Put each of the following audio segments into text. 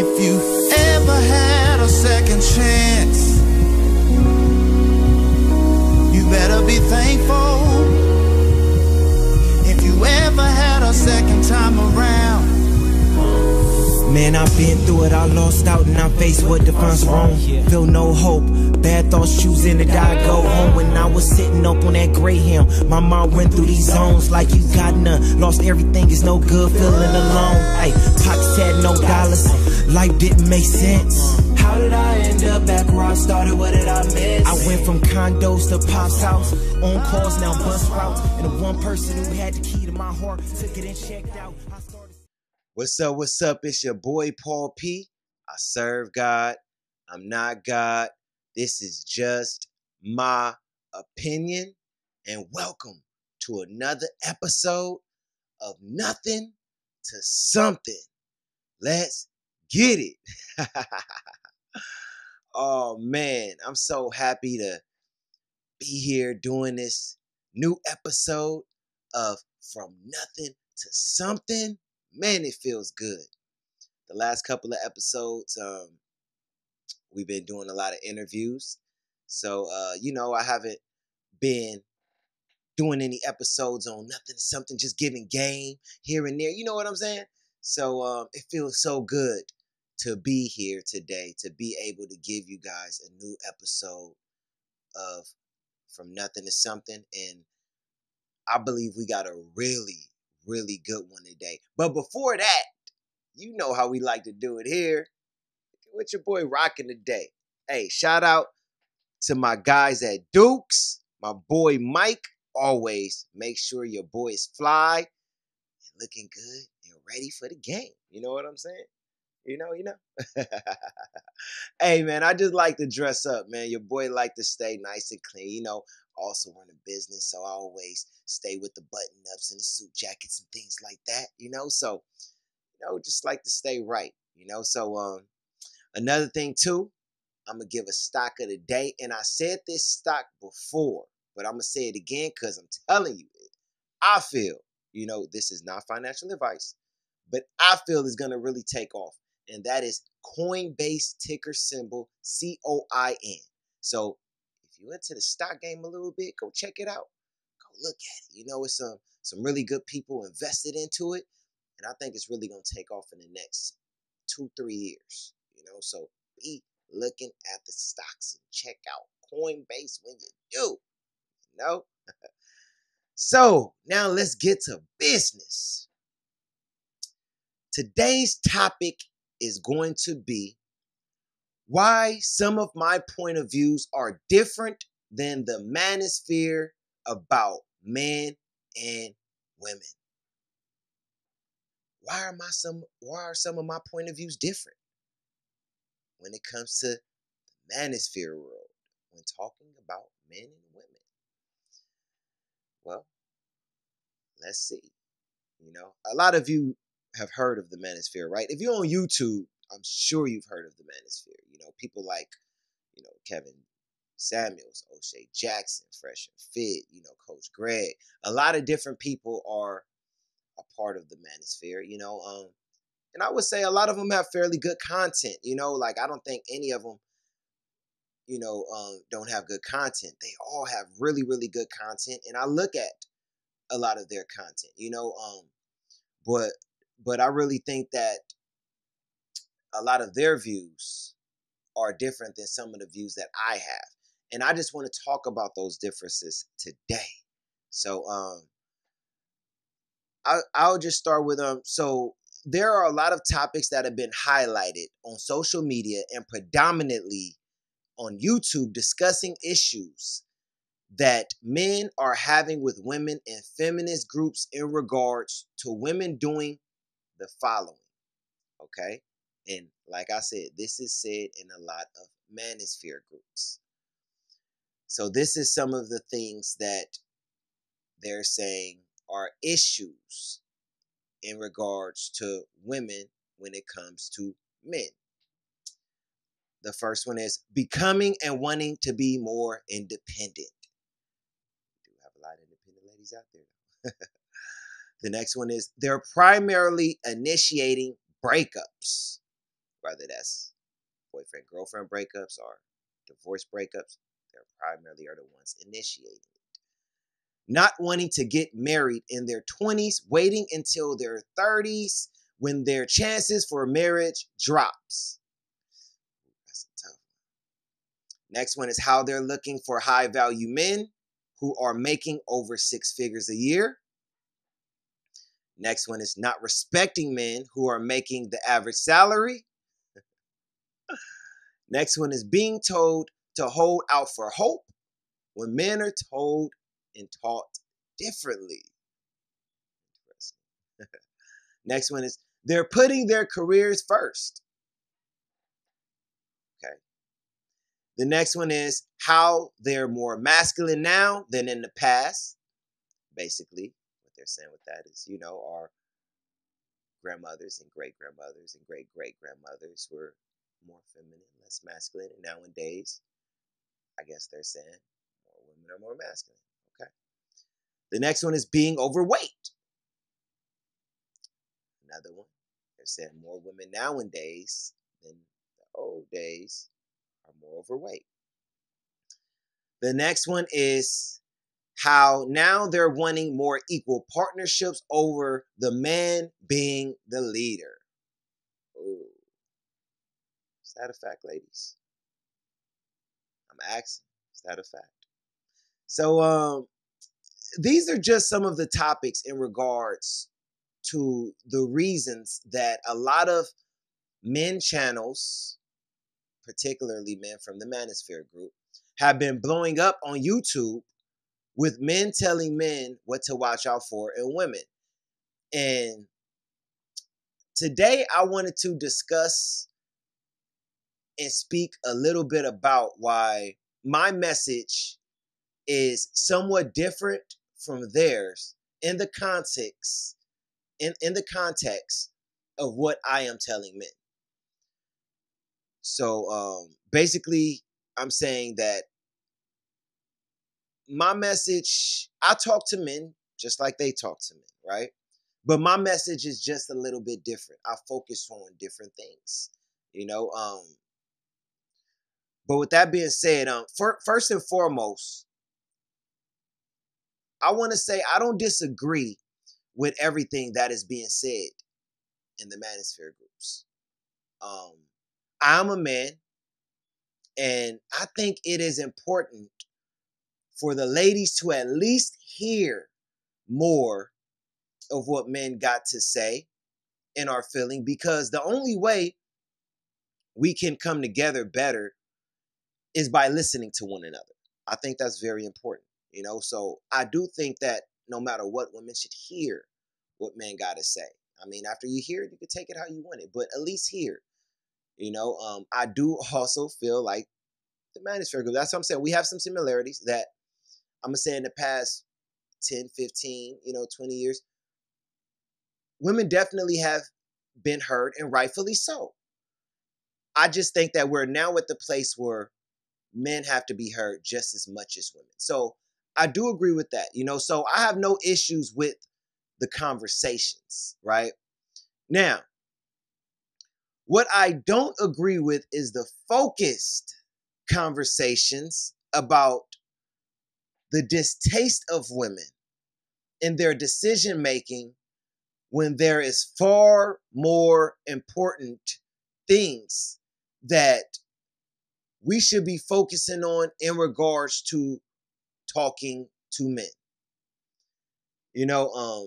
If you ever had a second chance, you better be thankful. If you ever had a second time around. Man, I've been through it, I lost out and I faced what defines wrong. Feel no hope, bad thoughts choosing to die, go home. When I was sitting up on that Greyhound, my mind went through these zones like you got none. Lost everything, it's no good feeling alone. Ay, pockets had no dollars, life didn't make sense. How did I end up back where I started? What did I miss? I went from condos to pop's house, on calls, now bus routes. And the one person who had the key to my heart took it and checked out. What's up, it's your boy Paul P. I serve God, I'm not God, this is just my opinion, and welcome to another episode of Nothing to Something. Let's get it. Oh man, I'm so happy to be here doing this new episode of From Nothing to Something. Man, it feels good. The last couple of episodes, we've been doing a lot of interviews. So, you know, I haven't been doing any episodes on nothing, something, just giving game here and there. You know what I'm saying? So it feels so good to be here today, to be able to give you guys a new episode of From Nothing to Something. And I believe we got a really good one today. But before that, you know how we like to do it here. With your boy rocking today. Hey, shout out to my guys at Duke's. My boy Mike, always make sure your boy is fly and looking good and ready for the game. You know what I'm saying? You know. Hey, man, I just like to dress up, man. Your boy like to stay nice and clean, you know. Also run a business, so I always stay with the button-ups and the suit jackets and things like that, you know, so, you know, just like to stay right, you know, so, another thing, too, I'm going to give a stock of the day, and I said this stock before, but I'm going to say it again, because I'm telling you, I feel, you know, this is not financial advice, but I feel it's going to really take off, and that is Coinbase ticker symbol, COIN, so, you into the stock game a little bit, go check it out. Go look at it. You know, it's some really good people invested into it. And I think it's really going to take off in the next 2-3 years. You know, so be looking at the stocks and check out Coinbase when you do. You know? So now let's get to business. Today's topic is going to be why some of my point of views are different than the manosphere about men and women. Why are some of my point of views different when it comes to the manosphere world when talking about men and women? Well, let's see. You know, a lot of you have heard of the manosphere, right? If you're on YouTube, I'm sure you've heard of the manosphere. You know, people like, you know, Kevin Samuels, O'Shea Jackson, Fresh and Fit, you know, Coach Greg. A lot of different people are a part of the manosphere, you know. And I would say a lot of them have fairly good content, you know. Like, I don't think any of them, you know, don't have good content. They all have really good content. And I look at a lot of their content, you know. But I really think that a lot of their views are different than some of the views that I have. And I just want to talk about those differences today. So I'll just start with so there are a lot of topics that have been highlighted on social media and predominantly on YouTube discussing issues that men are having with women and feminist groups in regards to women doing the following. Okay? And like I said, this is said in a lot of manosphere groups. So this is some of the things that they're saying are issues in regards to women when it comes to men. The first one is becoming and wanting to be more independent. We do have a lot of independent ladies out there. The next one is they're primarily initiating breakups. whether that's boyfriend-girlfriend breakups or divorce breakups, they primarily are the ones initiating it. Not wanting to get married in their 20s, waiting until their 30s when their chances for marriage drops. That's a tough one. Next one is how they're looking for high-value men who are making over 6 figures a year. Next one is not respecting men who are making the average salary. Next one is being told to hold out for hope when men are told and taught differently. Next one is they're putting their careers first. Okay. The next one is how they're more masculine now than in the past. Basically, what they're saying with that is, you know, our grandmothers and great-grandmothers and great-great-grandmothers were more feminine, less masculine. And nowadays, I guess they're saying more women are more masculine. Okay. The next one is being overweight. Another one. They're saying more women nowadays than the old days are more overweight. The next one is how now they're wanting more equal partnerships over the man being the leader. Ooh. Is that a fact, ladies? I'm asking, is that a fact? So these are just some of the topics in regards to the reasons that a lot of men channels, particularly men from the Manosphere group, have been blowing up on YouTube with men telling men what to watch out for in women. And today I wanted to discuss and speak a little bit about why my message is somewhat different from theirs in the context, in the context of what I am telling men. So basically, I'm saying that my message, I talk to men just like they talk to men, right? But my message is just a little bit different. I focus on different things, you know. But with that being said, first and foremost, I want to say I don't disagree with everything that is being said in the Manosphere groups. I'm a man, and I think it is important for the ladies to at least hear more of what men got to say and are feeling, because the only way we can come together better is by listening to one another. I think that's very important, you know? So I do think that no matter what, women should hear what men gotta say. I mean, after you hear it, you can take it how you want it, but at least hear, you know? I do also feel like the Manosphere group, that's what I'm saying. We have some similarities that I'm gonna say in the past 10, 15, you know, 20 years, women definitely have been heard, and rightfully so. I just think that we're now at the place where men have to be heard just as much as women. So I do agree with that, you know, so I have no issues with the conversations, right? Now, what I don't agree with is the focused conversations about the distaste of women and their decision-making when there is far more important things that we should be focusing on in regards to talking to men. You know,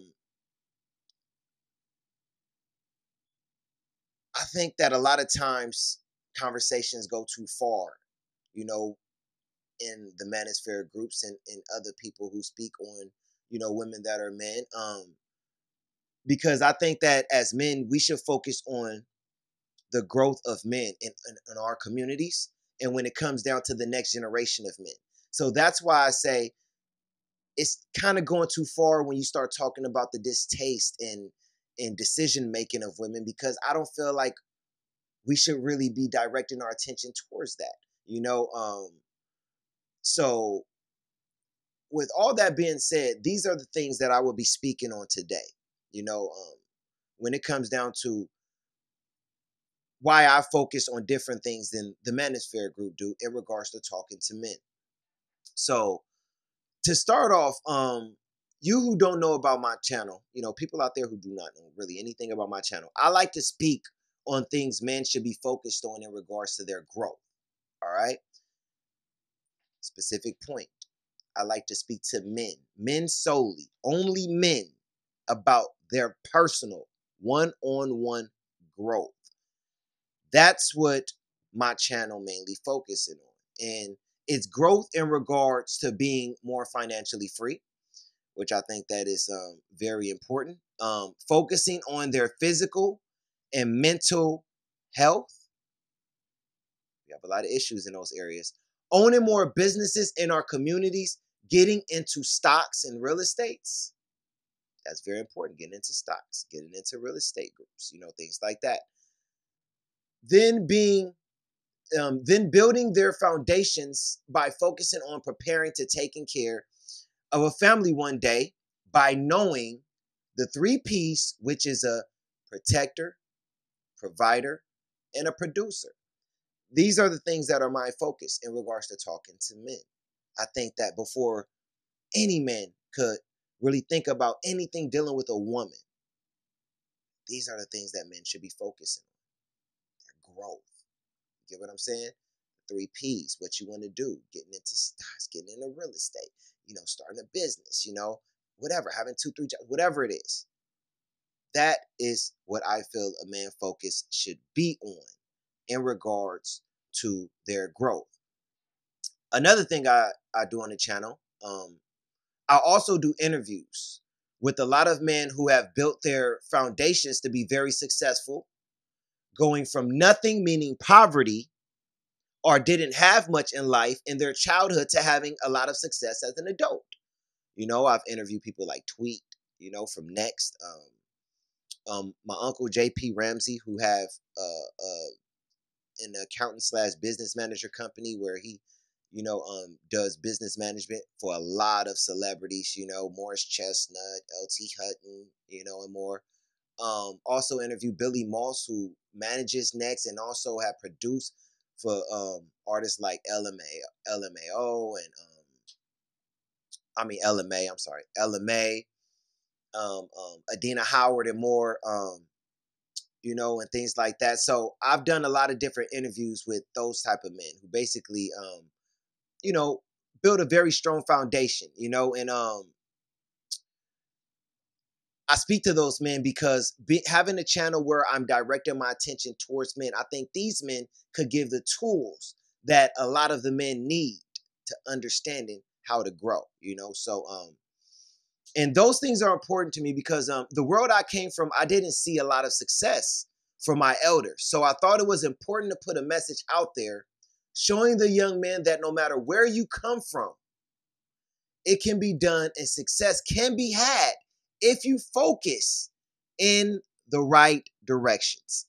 I think that a lot of times conversations go too far, you know, in the Manosphere groups and other people who speak on, you know, women that are men. Because I think that as men, we should focus on the growth of men in our communities. And when it comes down to the next generation of men. So that's why I say it's kind of going too far when you start talking about the distaste and decision-making of women, because I don't feel like we should really be directing our attention towards that, you know? So with all that being said, these are the things that I will be speaking on today, you know, when it comes down to why I focus on different things than the Manosphere group do in regards to talking to men. So to start off, you who don't know about my channel, you know, people out there who do not know really anything about my channel, I like to speak on things men should be focused on in regards to their growth. All right. Specific point. I like to speak to men, men solely, only men, about their personal one-on-one growth. That's what my channel mainly focuses on. And it's growth in regards to being more financially free, which I think that is very important. Focusing on their physical and mental health. We have a lot of issues in those areas. Owning more businesses in our communities, getting into stocks and real estates. That's very important, getting into stocks, getting into real estate groups, you know, things like that. Then building their foundations by focusing on preparing to taking care of a family one day by knowing the three P's, which is a protector, provider, and a producer. These are the things that are my focus in regards to talking to men. I think that before any man could really think about anything dealing with a woman, these are the things that men should be focusing on. Their growth. You get what I'm saying? Three P's, what you want to do, getting into stocks, getting into real estate, you know, starting a business, you know, whatever, having 2, 3 jobs, whatever it is. That is what I feel a man focus should be on in regards to their growth. Another thing I do on the channel, I also do interviews with a lot of men who have built their foundations to be very successful, going from nothing, meaning poverty, or didn't have much in life in their childhood, to having a lot of success as an adult. You know, I've interviewed people like Tweet, you know, from Next, my uncle JP Ramsey, who have an accountant / business manager company where he, you know, does business management for a lot of celebrities, you know, Morris Chestnut, LT Hutton, you know, and more. Also interviewed Billy Moss, who manages Next and also have produced for artists like LMAO and LMA, Adina Howard and more, you know, and things like that. So I've done a lot of different interviews with those type of men who basically, you know, build a very strong foundation, you know, and I speak to those men because having a channel where I'm directing my attention towards men, I think these men could give the tools that a lot of the men need to understanding how to grow, you know. So, and those things are important to me because the world I came from, I didn't see a lot of success from my elders. So I thought it was important to put a message out there showing the young men that no matter where you come from, it can be done and success can be had if you focus in the right directions.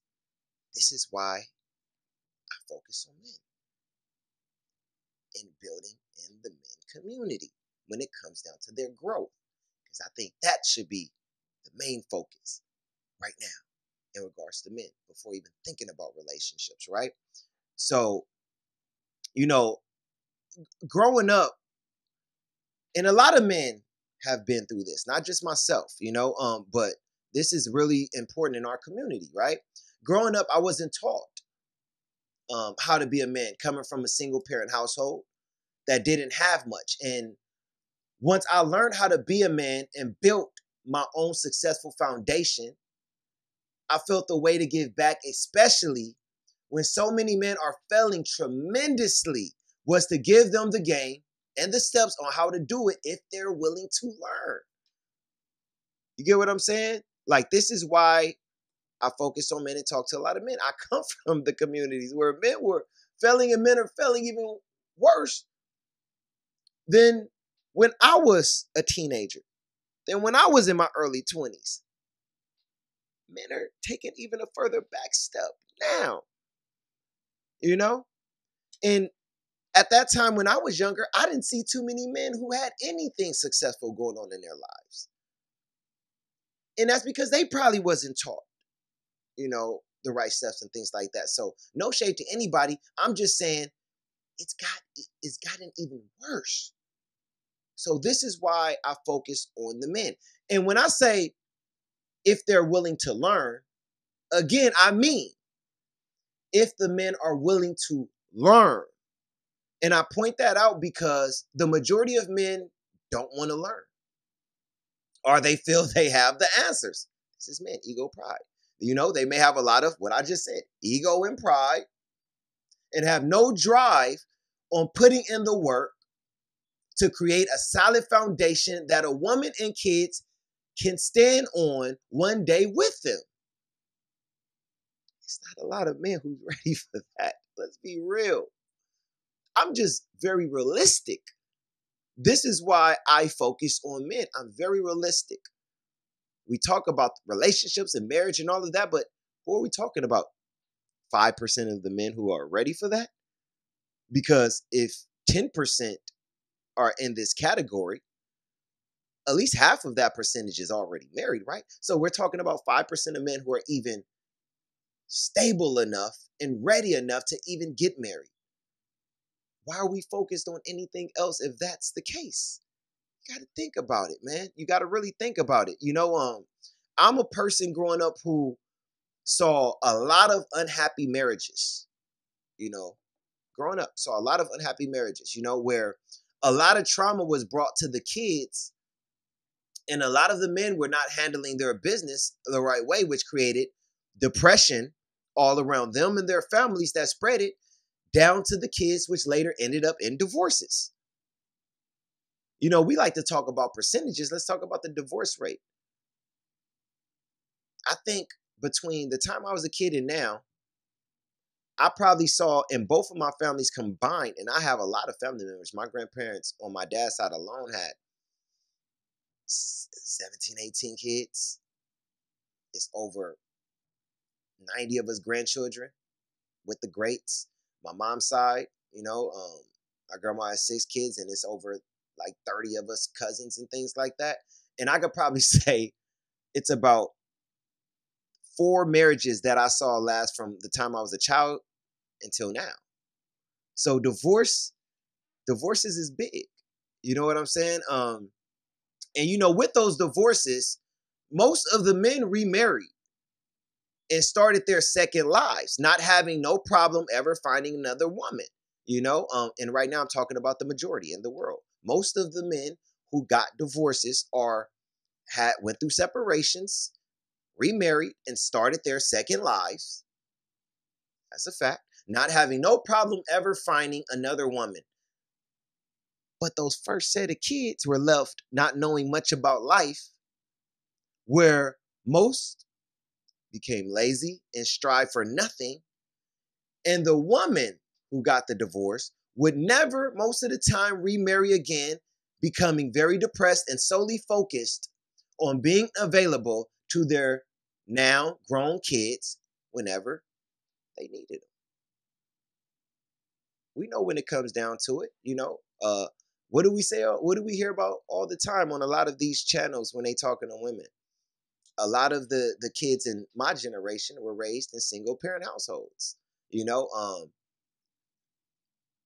This is why I focus on men and building in the men community when it comes down to their growth. I think that should be the main focus right now in regards to men before even thinking about relationships, right? So, you know, growing up, and a lot of men have been through this, not just myself, you know, but this is really important in our community, right? Growing up, I wasn't taught how to be a man, coming from a single parent household that didn't have much. And once I learned how to be a man and built my own successful foundation, I felt the way to give back, especially when so many men are failing tremendously, was to give them the game and the steps on how to do it if they're willing to learn. You get what I'm saying? Like, this is why I focus on men and talk to a lot of men. I come from the communities where men were failing and men are failing even worse than when I was a teenager, then when I was in my early 20s, men are taking even a further back step now, you know? And at that time when I was younger, I didn't see too many men who had anything successful going on in their lives. And that's because they probably wasn't taught, you know, the right steps and things like that. So no shade to anybody. I'm just saying it's gotten even worse. So this is why I focus on the men. And when I say if they're willing to learn, again, I mean if the men are willing to learn. And I point that out because the majority of men don't want to learn, or they feel they have the answers. This is men, ego, pride. You know, they may have a lot of what I just said, ego and pride, and have no drive on putting in the work to create a solid foundation that a woman and kids can stand on one day with them. It's not a lot of men who's ready for that. Let's be real. I'm just very realistic. This is why I focus on men. I'm very realistic. We talk about relationships and marriage and all of that, but who are we talking about? 5% of the men who are ready for that? Because if 10% are in this category, at least half of that percentage is already married, right? So we're talking about 5% of men who are even stable enough and ready enough to even get married. Why are we focused on anything else if that's the case? You got to think about it, man. You got to really think about it. You know, I'm a person growing up who saw a lot of unhappy marriages, you know, growing up. Saw a lot of unhappy marriages, you know, where a lot of trauma was brought to the kids and a lot of the men were not handling their business the right way, which created depression all around them and their families that spread it down to the kids, which later ended up in divorces. You know, we like to talk about percentages. Let's talk about the divorce rate. I think between the time I was a kid and now, I probably saw in both of my families combined, and I have a lot of family members. My grandparents on my dad's side alone had 17, 18 kids. It's over 90 of us grandchildren with the greats. My mom's side, you know, my grandma has 6 kids and it's over like 30 of us cousins and things like that. And I could probably say it's about 4 marriages that I saw last from the time I was a child until now. So divorces is big. You know what I'm saying? And, you know, with those divorces, most of the men remarried and started their second lives, not having no problem ever finding another woman, you know? And right now I'm talking about the majority in the world. Most of the men who got divorces went through separations, remarried, and started their second lives. That's a fact. Not having no problem ever finding another woman. But those first set of kids were left not knowing much about life, where most became lazy and strived for nothing. And the woman who got the divorce would never, most of the time, remarry again, becoming very depressed and solely focused on being available to their now grown kids whenever they needed them. We know when it comes down to it, you know, what do we say? What do we hear about all the time on a lot of these channels when they talking to women? A lot of the kids in my generation were raised in single parent households, you know.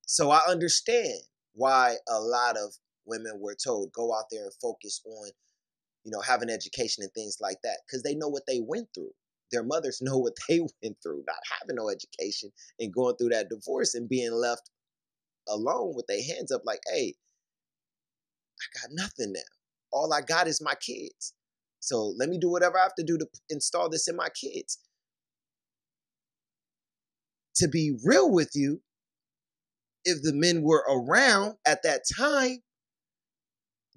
So I understand why a lot of women were told, go out there and focus on, you know, have an education and things like that, because they know what they went through. Their mothers know what they went through, not having no education and going through that divorce and being left alone with their hands up like, hey, I got nothing now. All I got is my kids. So let me do whatever I have to do to install this in my kids. To be real with you, if the men were around at that time,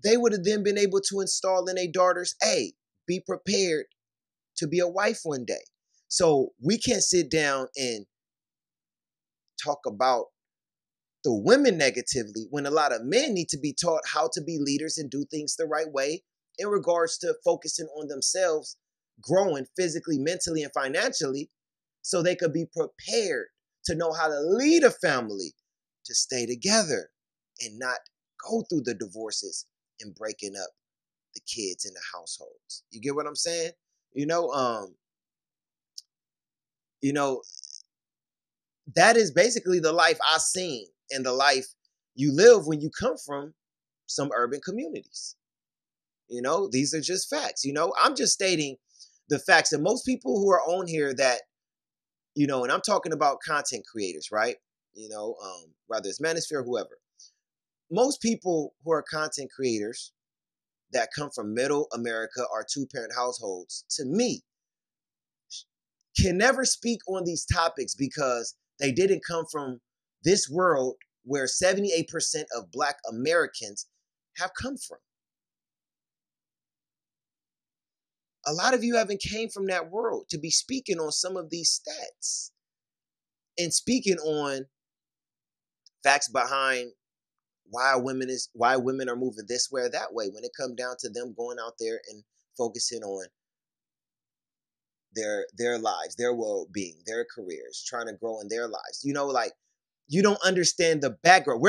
they would have then been able to install in their daughters, hey, be prepared to be a wife one day. So we can't sit down and talk about the women negatively when a lot of men need to be taught how to be leaders and do things the right way in regards to focusing on themselves, growing physically, mentally, and financially, so they could be prepared to know how to lead a family to stay together and not go through the divorces and breaking up the kids in the households. You get what I'm saying? You know, You know, that is basically the life I've seen and the life you live when you come from some urban communities. You know, these are just facts. You know, I'm just stating the facts. And most people who are on here that, you know, and I'm talking about content creators, right? You know, whether it's Manosphere or whoever. Most people who are content creators that come from middle America or two-parent households, to me, can never speak on these topics because they didn't come from this world where 78% of Black Americans have come from. A lot of you haven't came from that world to be speaking on some of these stats and speaking on facts behind why women are moving this way or that way when it comes down to them going out there and focusing on their lives, their well-being, their careers, trying to grow in their lives. You know, like, you don't understand the background.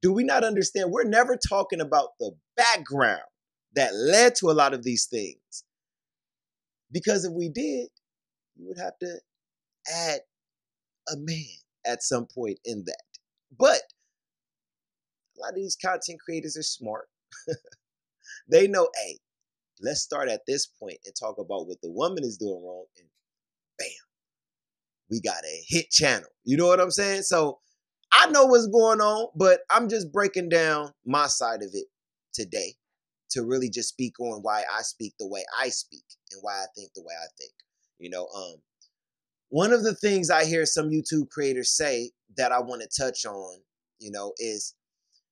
Do we not understand? We're never talking about the background that led to a lot of these things. Because if we did, you would have to add a man at some point in that. But a lot of these content creators are smart. They know, hey, let's start at this point and talk about what the woman is doing wrong. And bam, we got a hit channel. You know what I'm saying? So I know what's going on, but I'm just breaking down my side of it today to really just speak on why I speak the way I speak and why I think the way I think. You know, one of the things I hear some YouTube creators say that I want to touch on, you know, is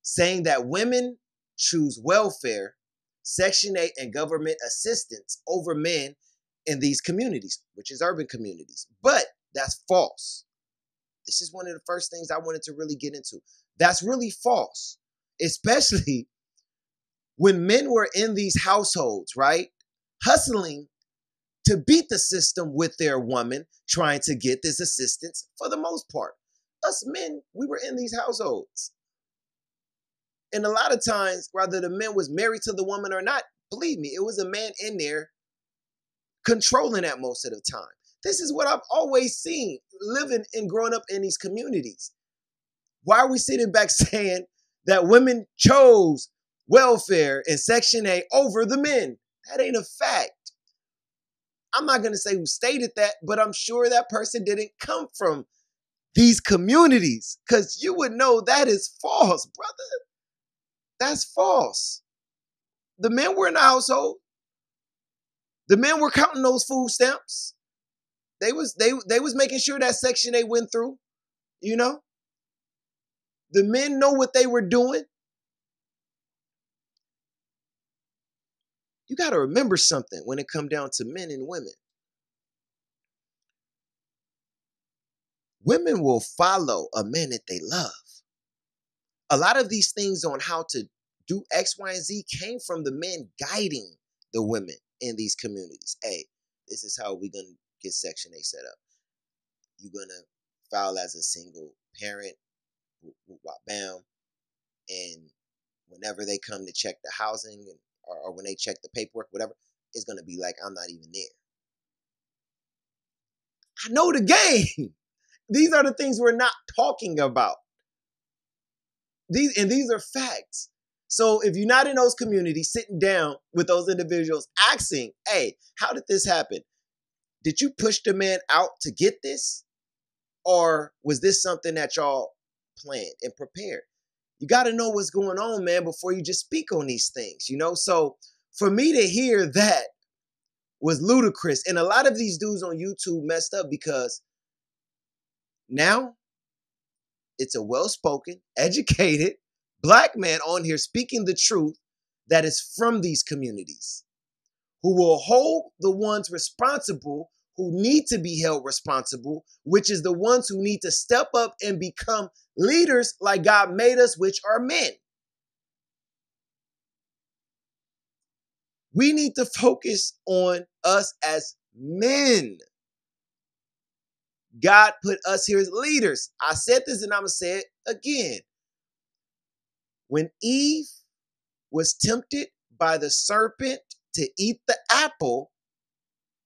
saying that women choose welfare, Section 8, and government assistance over men in these communities, which is urban communities. But that's false. This is one of the first things I wanted to really get into. That's really false, especially when men were in these households, right? Hustling to beat the system with their woman, trying to get this assistance for the most part. Us men, we were in these households. And a lot of times, whether the men was married to the woman or not, believe me, it was a man in there controlling that most of the time. This is what I've always seen living and growing up in these communities. Why are we sitting back saying that women chose welfare and Section 8 over the men? That ain't a fact. I'm not going to say who stated that, but I'm sure that person didn't come from these communities, because you would know that is false, brother. That's false. The men were in the household. The men were counting those food stamps. They was making sure that Section 8 went through, you know. The men know what they were doing. You got to remember something when it comes down to men and women. Women will follow a man that they love. A lot of these things on how to do X, Y, and Z came from the men guiding the women in these communities. Hey, this is how we're going to get Section 8 set up. You're going to file as a single parent, bam, and whenever they come to check the housing or when they check the paperwork, whatever, it's going to be like, I'm not even there. I know the game. These are the things we're not talking about. These are facts. So if you're not in those communities, sitting down with those individuals, asking, hey, how did this happen? Did you push the man out to get this? Or was this something that y'all planned and prepared? You got to know what's going on, man, before you just speak on these things, you know? So for me to hear that was ludicrous. And a lot of these dudes on YouTube messed up because now it's a well-spoken, educated Black man on here speaking the truth that is from these communities, who will hold the ones responsible who need to be held responsible, which is the ones who need to step up and become leaders like God made us, which are men. We need to focus on us as men. God put us here as leaders. I said this and I'm going to say it again. When Eve was tempted by the serpent to eat the apple,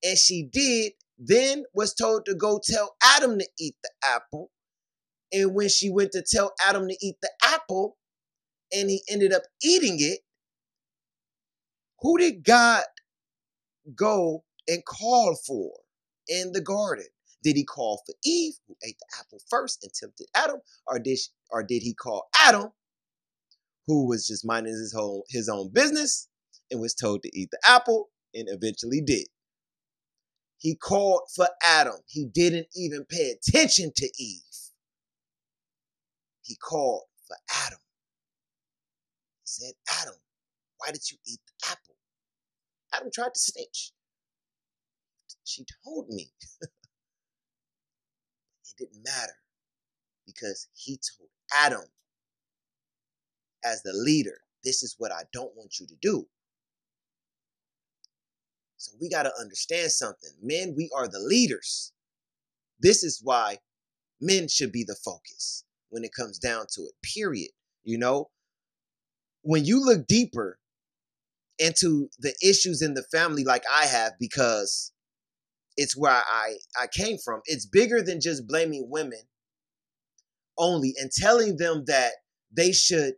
and she did, then was told to go tell Adam to eat the apple. And when she went to tell Adam to eat the apple, and he ended up eating it, who did God go and call for in the garden? Did he call for Eve, who ate the apple first and tempted Adam? Or did he call Adam, who was just minding his own business and was told to eat the apple and eventually did? He called for Adam. He didn't even pay attention to Eve. He called for Adam. He said, Adam, why did you eat the apple? Adam tried to snitch. She told me. It didn't matter because he told Adam, as the leader, this is what I don't want you to do. So we got to understand something. Men, we are the leaders. This is why men should be the focus when it comes down to it, period. You know, when you look deeper into the issues in the family like I have, because it's where I came from, it's bigger than just blaming women only and telling them that they should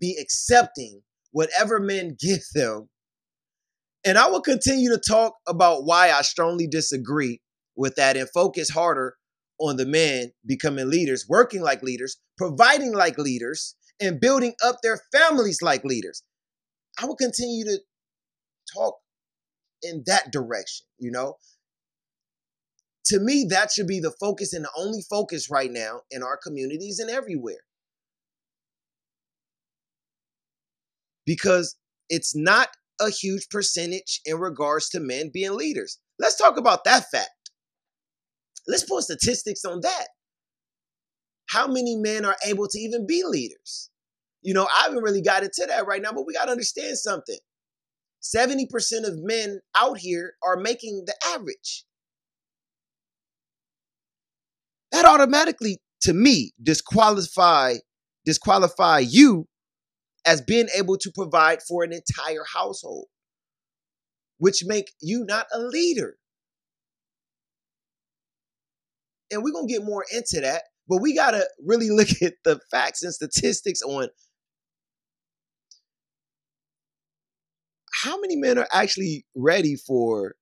be accepting whatever men give them. And I will continue to talk about why I strongly disagree with that and focus harder on the men becoming leaders, working like leaders, providing like leaders, and building up their families like leaders. I will continue to talk in that direction, you know. To me, that should be the focus and the only focus right now in our communities and everywhere. Because it's not a huge percentage in regards to men being leaders. Let's talk about that fact. Let's put statistics on that. How many men are able to even be leaders? You know, I haven't really got into that right now, but we got to understand something. 70% of men out here are making the average. That automatically, to me, disqualify you as being able to provide for an entire household, which make you not a leader. And we're going to get more into that, but we got to really look at the facts and statistics on how many men are actually ready for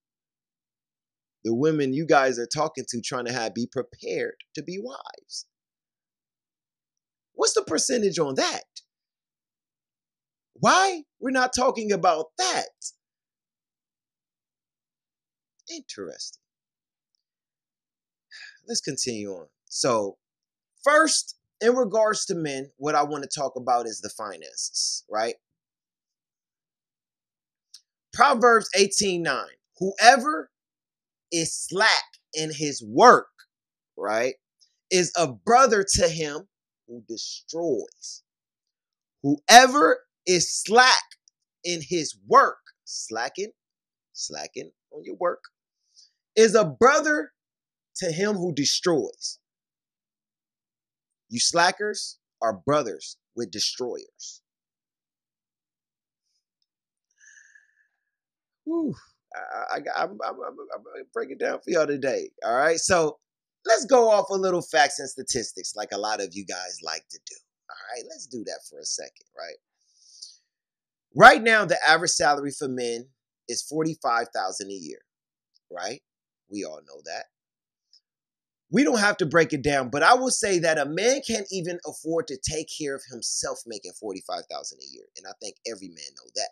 the women you guys are talking to, trying to have be prepared to be wives. What's the percentage on that? Why? We're not talking about that. Interesting. Let's continue on. So first, in regards to men, what I want to talk about is the finances, right? Proverbs 18:9, whoever is slack in his work, right, is a brother to him who destroys. Whoever is slack in his work, slacking on your work, is a brother to him who destroys. You slackers are brothers with destroyers. Whew. I'm breaking it down for y'all today. All right. So let's go off a little facts and statistics like a lot of you guys like to do. All right. Let's do that for a second. Right. Right now, the average salary for men is $45,000 a year. Right. We all know that. We don't have to break it down, but I will say that a man can't even afford to take care of himself making $45,000 a year. And I think every man knows that.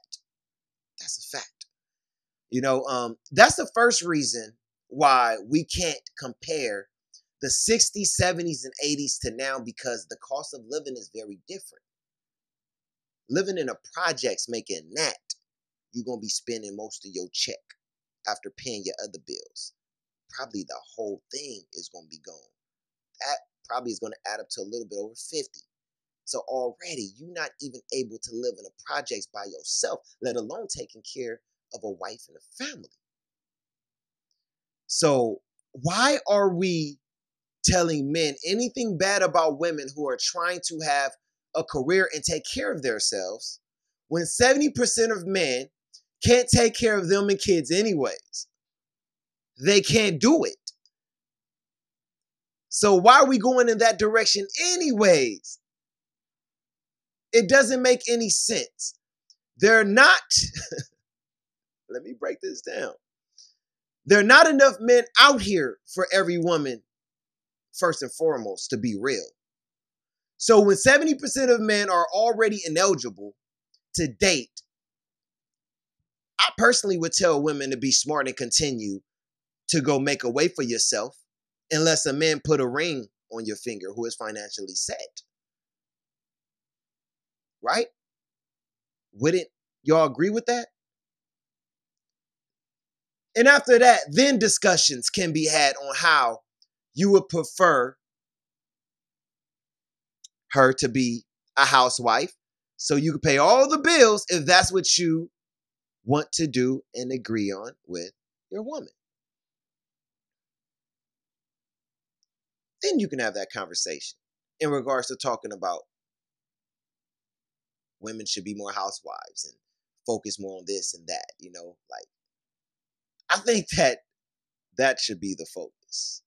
That's a fact. You know, that's the first reason why we can't compare the 60s, 70s, and 80s to now, because the cost of living is very different. Living in a projects making that, you're going to be spending most of your check after paying your other bills. Probably the whole thing is going to be gone. That probably is going to add up to a little bit over 50. So already you're not even able to live in a projects by yourself, let alone taking care of a wife and a family. So why are we telling men anything bad about women who are trying to have a career and take care of themselves when 70% of men can't take care of them and kids anyways? they can't do it. So why are we going in that direction anyways? It doesn't make any sense. They're not, let me break this down. There are not enough men out here for every woman, first and foremost, to be real. So when 70% of men are already ineligible to date, I personally would tell women to be smart and continue to go make a way for yourself, unless a man put a ring on your finger who is financially set. Right? Wouldn't y'all agree with that? And after that, then discussions can be had on how you would prefer her to be a housewife so you can pay all the bills if that's what you want to do and agree on with your woman. Then you can have that conversation in regards to talking about women should be more housewives and focus more on this and that, you know, like, I think that should be the focus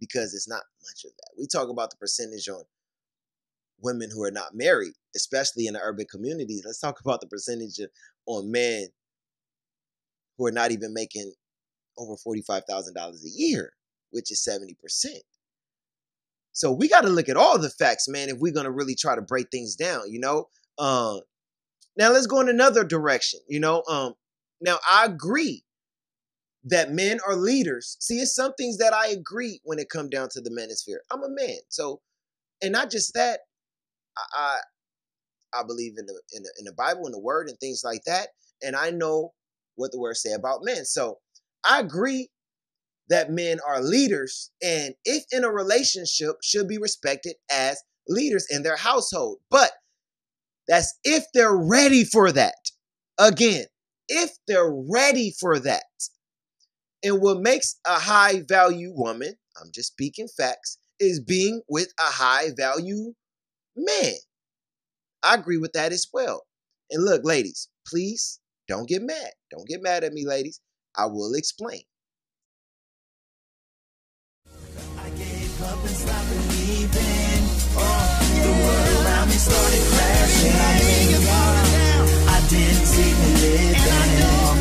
because it's not much of that. We talk about the percentage on women who are not married, especially in the urban communities. Let's talk about the percentage on men who are not even making over $45,000 a year, which is 70%. So we got to look at all the facts, man, if we're going to really try to break things down, you know? Now let's go in another direction, you know? Now I agree that men are leaders. See, it's some things that I agree when it comes down to the manosphere. I'm a man, so, and not just that, I believe in the Bible, in the Word, and things like that, and I know what the Word say about men. So I agree that men are leaders, and if in a relationship, should be respected as leaders in their household. But that's if they're ready for that. Again, if they're ready for that. And what makes a high-value woman, I'm just speaking facts, is being with a high-value man. I agree with that as well. And look, ladies, please don't get mad. Don't get mad at me, ladies. I will explain. I gave up and stopped believing. Oh, the world around me started crashing. I didn't see me living.